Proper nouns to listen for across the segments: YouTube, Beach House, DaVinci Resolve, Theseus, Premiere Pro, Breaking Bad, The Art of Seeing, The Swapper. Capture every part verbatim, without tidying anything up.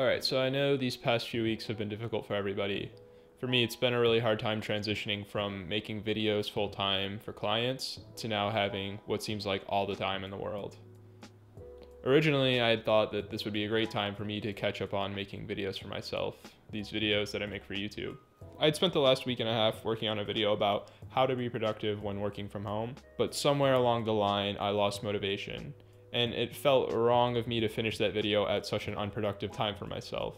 All right, so I know these past few weeks have been difficult for everybody. For me, it's been a really hard time transitioning from making videos full-time for clients to now having what seems like all the time in the world. Originally, I had thought that this would be a great time for me to catch up on making videos for myself, these videos that I make for YouTube. I'd spent the last week and a half working on a video about how to be productive when working from home, but somewhere along the line, I lost motivation. And it felt wrong of me to finish that video at such an unproductive time for myself,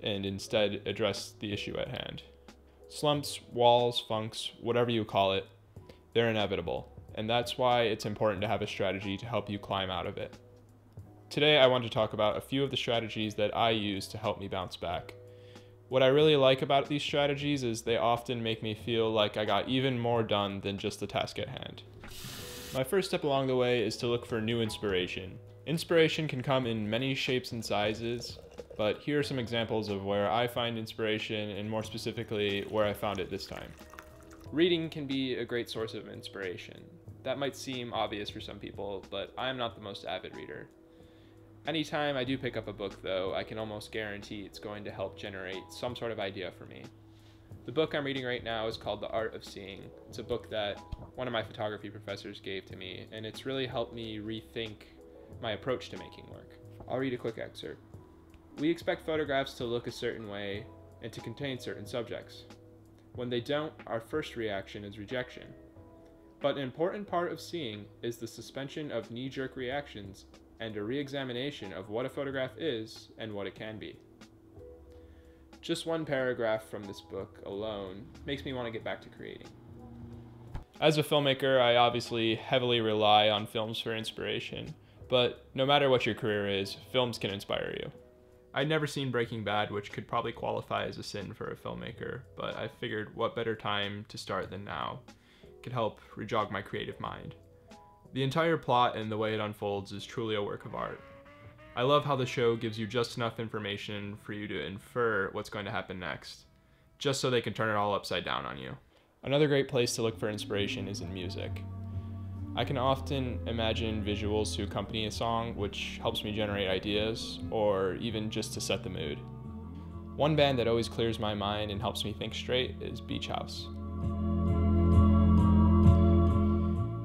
and instead address the issue at hand. Slumps, walls, funks, whatever you call it, they're inevitable. And that's why it's important to have a strategy to help you climb out of it. Today, I want to talk about a few of the strategies that I use to help me bounce back. What I really like about these strategies is they often make me feel like I got even more done than just the task at hand. My first step along the way is to look for new inspiration. Inspiration can come in many shapes and sizes, but here are some examples of where I find inspiration and more specifically where I found it this time. Reading can be a great source of inspiration. That might seem obvious for some people, but I'm not the most avid reader. Anytime I do pick up a book though, I can almost guarantee it's going to help generate some sort of idea for me. The book I'm reading right now is called The Art of Seeing. It's a book that one of my photography professors gave to me, and it's really helped me rethink my approach to making work. I'll read a quick excerpt. We expect photographs to look a certain way and to contain certain subjects. When they don't, our first reaction is rejection. But an important part of seeing is the suspension of knee-jerk reactions and a re-examination of what a photograph is and what it can be. Just one paragraph from this book alone makes me want to get back to creating. As a filmmaker, I obviously heavily rely on films for inspiration, but no matter what your career is, films can inspire you. I'd never seen Breaking Bad, which could probably qualify as a sin for a filmmaker, but I figured what better time to start than now. It could help rejog my creative mind. The entire plot and the way it unfolds is truly a work of art. I love how the show gives you just enough information for you to infer what's going to happen next, just so they can turn it all upside down on you. Another great place to look for inspiration is in music. I can often imagine visuals to accompany a song, which helps me generate ideas, or even just to set the mood. One band that always clears my mind and helps me think straight is Beach House.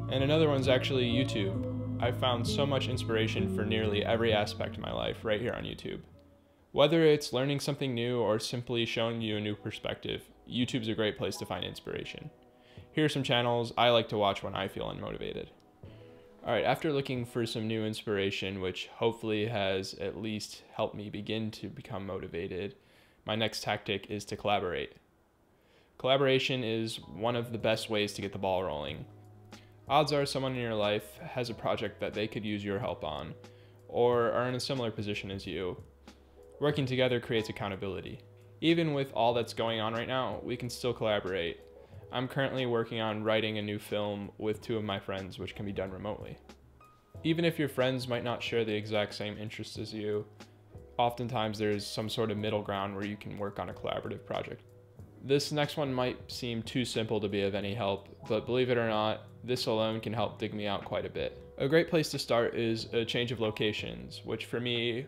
And another one's actually YouTube. I found so much inspiration for nearly every aspect of my life right here on YouTube. Whether it's learning something new or simply showing you a new perspective, YouTube's a great place to find inspiration. Here are some channels I like to watch when I feel unmotivated. Alright, after looking for some new inspiration, which hopefully has at least helped me begin to become motivated, my next tactic is to collaborate. Collaboration is one of the best ways to get the ball rolling. Odds are someone in your life has a project that they could use your help on, or are in a similar position as you. Working together creates accountability. Even with all that's going on right now, we can still collaborate. I'm currently working on writing a new film with two of my friends, which can be done remotely. Even if your friends might not share the exact same interests as you, oftentimes there's some sort of middle ground where you can work on a collaborative project. This next one might seem too simple to be of any help, but believe it or not, this alone can help dig me out quite a bit. A great place to start is a change of locations, which for me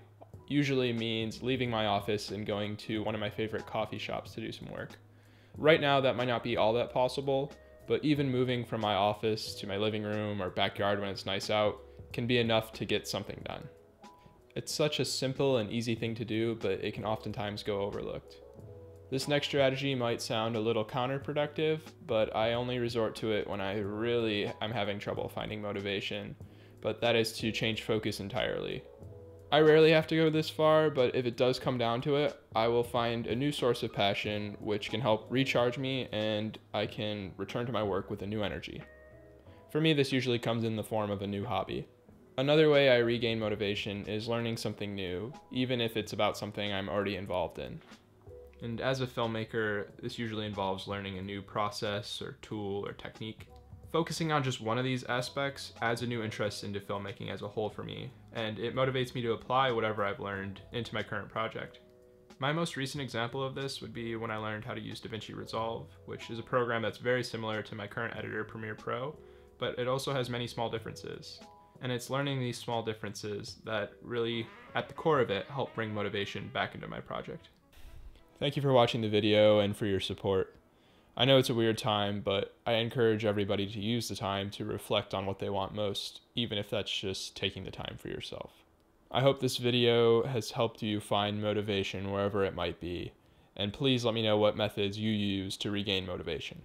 usually means leaving my office and going to one of my favorite coffee shops to do some work. Right now, that might not be all that possible, but even moving from my office to my living room or backyard when it's nice out can be enough to get something done. It's such a simple and easy thing to do, but it can oftentimes go overlooked. This next strategy might sound a little counterproductive, but I only resort to it when I really am having trouble finding motivation, but that is to change focus entirely. I rarely have to go this far, but if it does come down to it, I will find a new source of passion which can help recharge me and I can return to my work with a new energy. For me, this usually comes in the form of a new hobby. Another way I regain motivation is learning something new, even if it's about something I'm already involved in. And as a filmmaker, this usually involves learning a new process or tool or technique. Focusing on just one of these aspects adds a new interest into filmmaking as a whole for me, and it motivates me to apply whatever I've learned into my current project. My most recent example of this would be when I learned how to use DaVinci Resolve, which is a program that's very similar to my current editor, Premiere Pro, but it also has many small differences. and it's learning these small differences that really, at the core of it, help bring motivation back into my project. Thank you for watching the video and for your support. I know it's a weird time, but I encourage everybody to use the time to reflect on what they want most, even if that's just taking the time for yourself. I hope this video has helped you find motivation wherever it might be, and please let me know what methods you use to regain motivation.